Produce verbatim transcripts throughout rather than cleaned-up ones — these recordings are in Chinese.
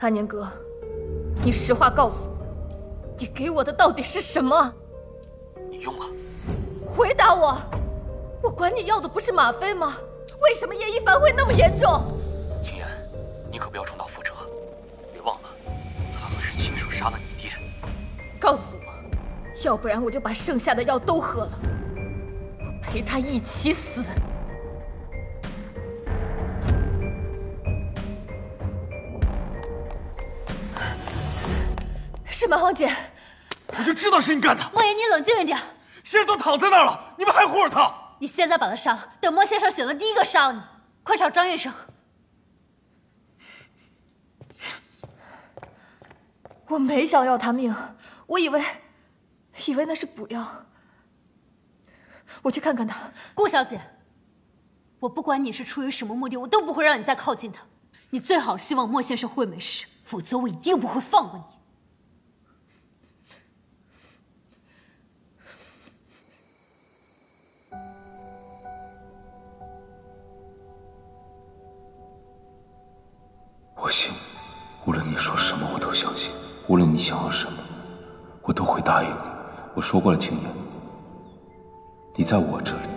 阿年哥，你实话告诉我，你给我的到底是什么？你用了？回答我，我管你要的不是吗啡吗？为什么叶一凡会那么严重？秦岩，你可不要重蹈覆辙，别忘了，他可是亲手杀了你爹。告诉我，要不然我就把剩下的药都喝了，我陪他一起死。 是蛮荒姐，我就知道是你干的。莫言，你冷静一点。先生都躺在那儿了，你们还护着他？你现在把他杀了，等莫先生醒了，第一个杀了你。快找张医生。我没想要他命，我以为，以为那是补药。我去看看他。顾小姐，我不管你是出于什么目的，我都不会让你再靠近他。你最好希望莫先生会没事，否则我一定不会放过你。 我信，无论你说什么，我都相信；无论你想要什么，我都会答应你。我说过了，秦岩，你在我这里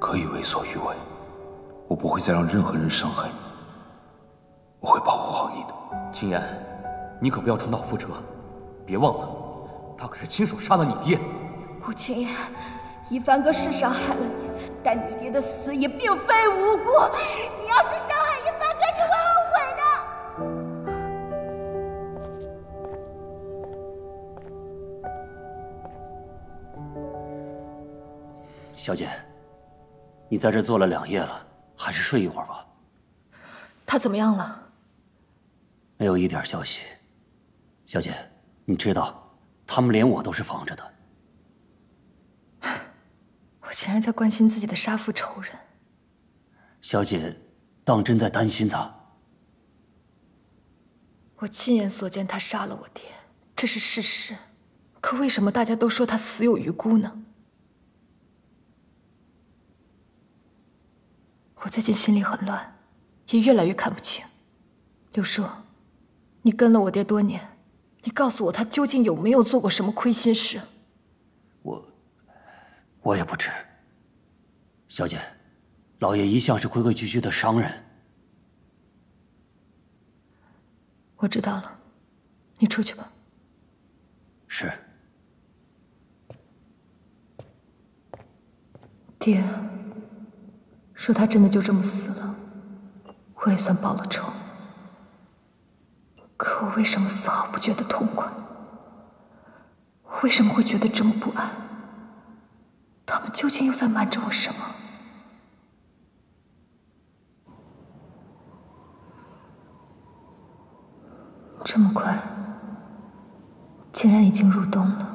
可以为所欲为，我不会再让任何人伤害你，我会保护好你的。秦岩，你可不要重蹈覆辙，别忘了，他可是亲手杀了你爹。顾秦岩，一凡哥是伤害了你，但你爹的死也并非无辜。你要是伤害一凡哥，你会。 小姐，你在这坐了两夜了，还是睡一会儿吧。他怎么样了？没有一点消息。小姐，你知道，他们连我都是防着的。我竟然在关心自己的杀父仇人。小姐，当真在担心他？我亲眼所见，他杀了我爹，这是事实。可为什么大家都说他死有余辜呢？ 我最近心里很乱，也越来越看不清。柳树，你跟了我爹多年，你告诉我他究竟有没有做过什么亏心事？我，我也不知。小姐，老爷一向是规规矩矩的商人。我知道了，你出去吧。是。爹。 说他真的就这么死了，我也算报了仇。可我为什么丝毫不觉得痛快？我为什么会觉得这么不安？他们究竟又在瞒着我什么？这么快，竟然已经入冬了。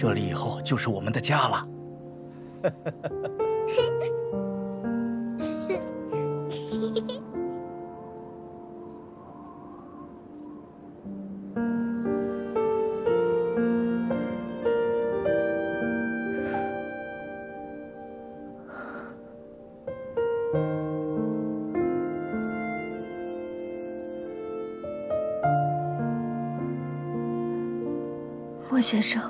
这里以后就是我们的家了。莫先生。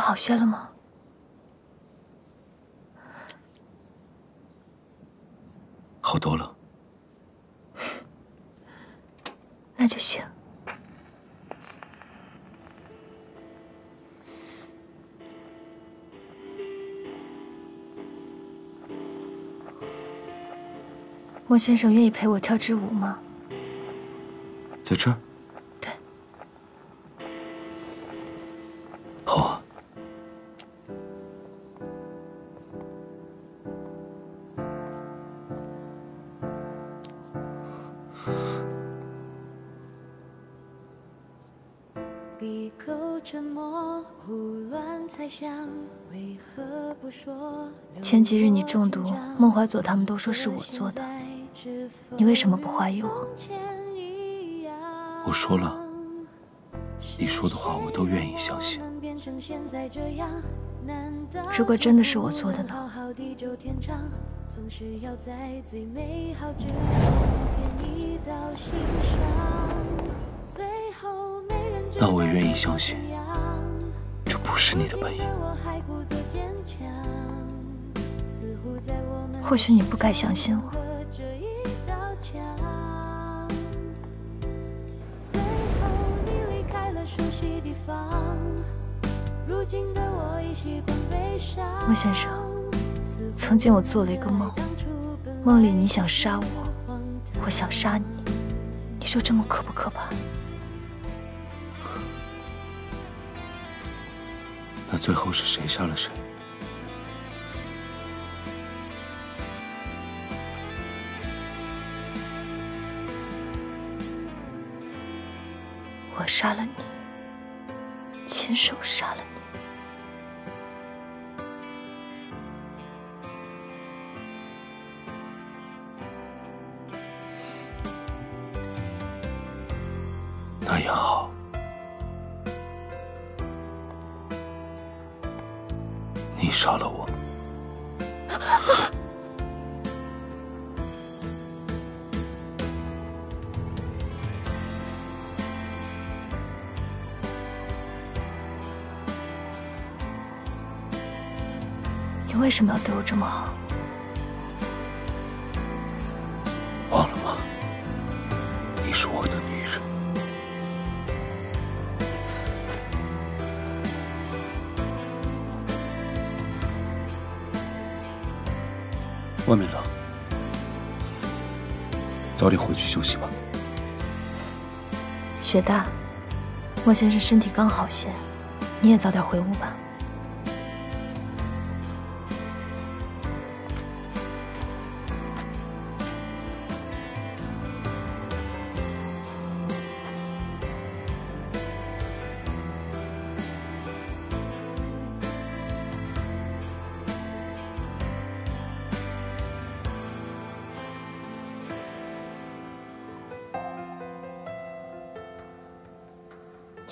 好些了吗？好多了，那就行。莫先生愿意陪我跳支舞吗？在这儿。 沉默，胡乱猜想。前几日你中毒，孟怀佐他们都说是我做的，你为什么不怀疑我？我说了，你说的话我都愿意相信。如果真的是我做的呢？那我也愿意相信，这不是你的本意。或许你不该相信我。 孟先生，曾经我做了一个梦，梦里你想杀我，我想杀你，你说这梦可不可怕？那最后是谁杀了谁？我杀了你，亲手杀了你。 那也好，你杀了我，你为什么要对我这么好？ 外面冷，早点回去休息吧。雪大，莫先生身体刚好些，你也早点回屋吧。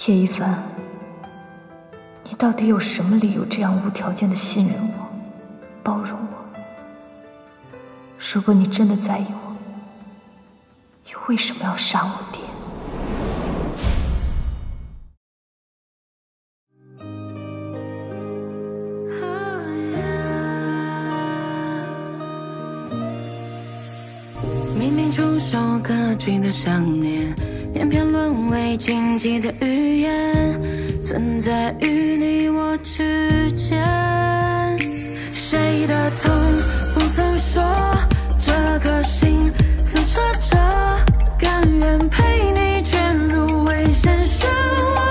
叶一凡，你到底有什么理由这样无条件的信任我、包容我？如果你真的在意我，你为什么要杀我爹？ 冥冥中受科技的想念，演变沦为禁忌的语言，存在于你我之间。谁的痛不曾说，这颗心撕扯着，甘愿陪你卷入危险漩涡。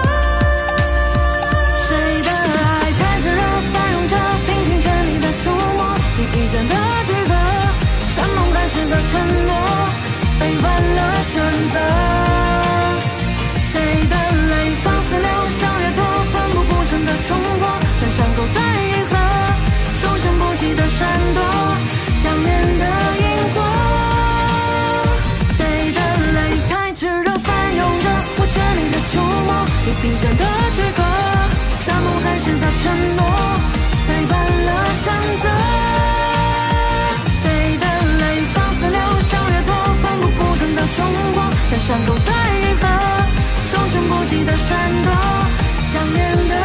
冰山的躯壳，沙漠海市的承诺，陪伴了选择。谁的泪放肆流向掠夺，奋不顾身的冲破，但伤口在愈合，终身不羁的闪躲，想念的。